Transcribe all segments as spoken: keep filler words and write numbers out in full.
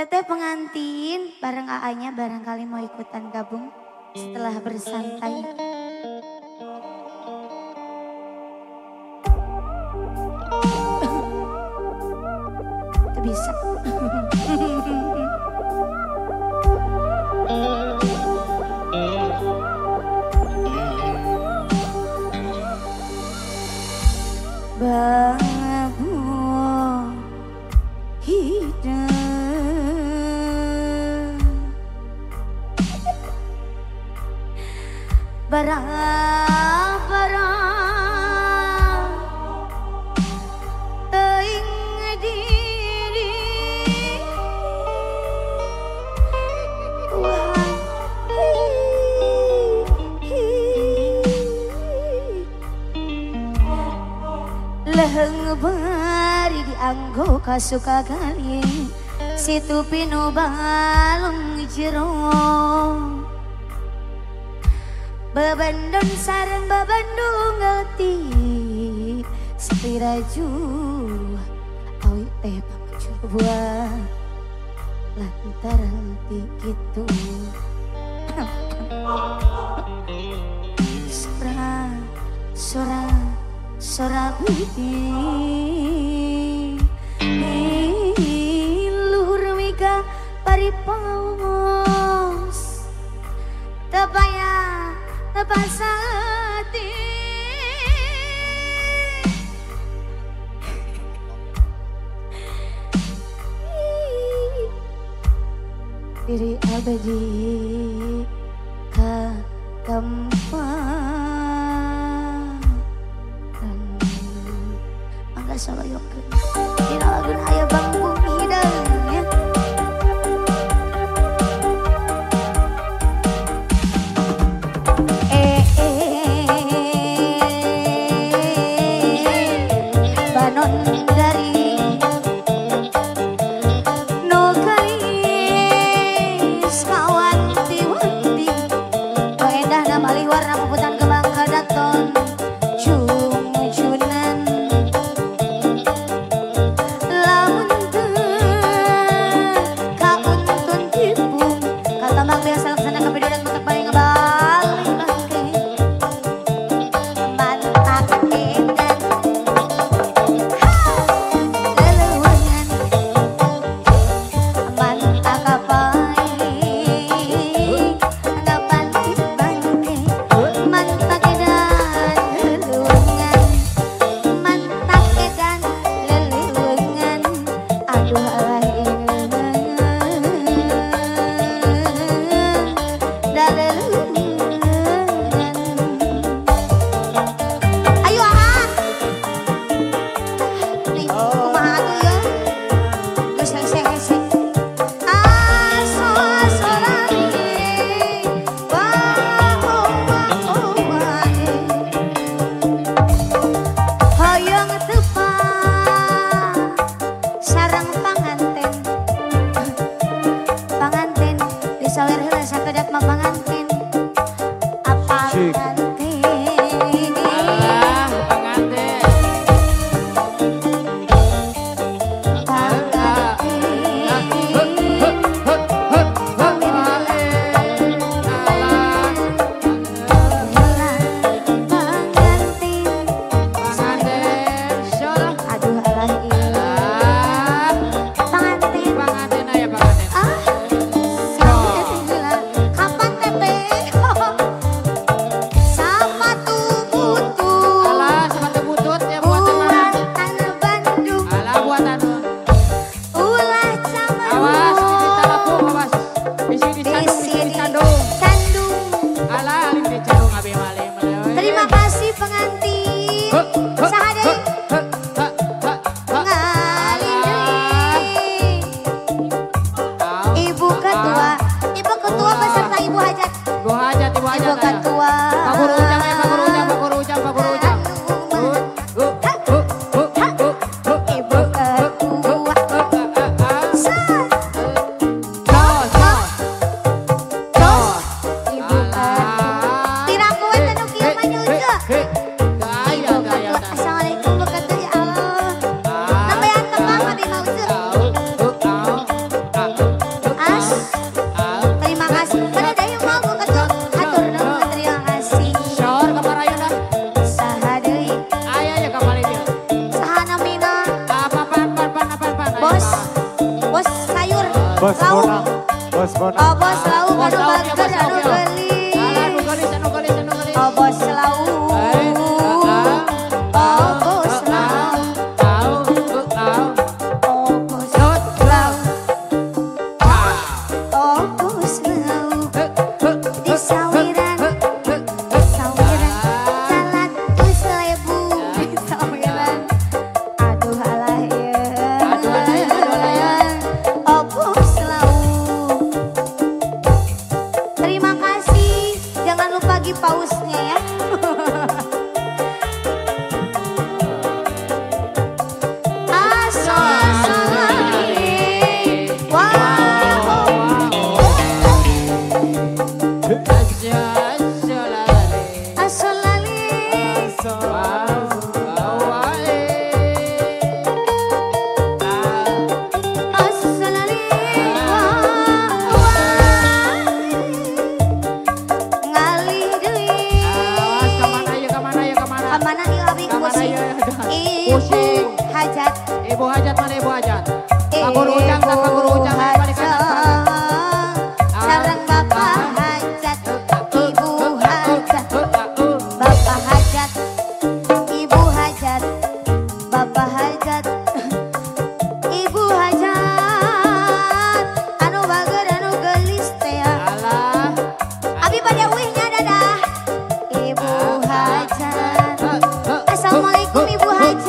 Teteh pengantin bareng A A-nya barangkali mau ikutan gabung setelah bersantai. Itu bisa. Barang-barang teing diri leheng bari dianggo kasuka kali situ pinu balung jero babandung sarang babandung ngati sepiraju awi teh coba lantaran begitu sora sora sora witi luhur mika paripos tepaya pasati diri abadi ke tempat angga saloyoke dinalagun ayah bangkung hidang. Hey! Bos Bonang, Bos Bonang. Oh Bos Lau, Bos Lau, Bos Lau. Oh Bos Lau, oh Bos Lau, Lau, Lau, oh Bos Lau, oh Bos Lau. Di sawiran, di sawiran, jalan ku selebu, di sawiran. Aduh alah ya, aduh alah ya, oh Bos. Pausnya ya. Ibu hajat mana ibu hajat? Aku runcang tak aku runcang apa di kanan? Sarang bapak hajat, ibu hajat, bapak hajat, ibu hajat, bapak hajat, ibu hajat. Anu bager anu gelis teh. Allah. Abi pada uihnya dadah. Ibu hajat. Assalamualaikum ibu hajat.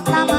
Kota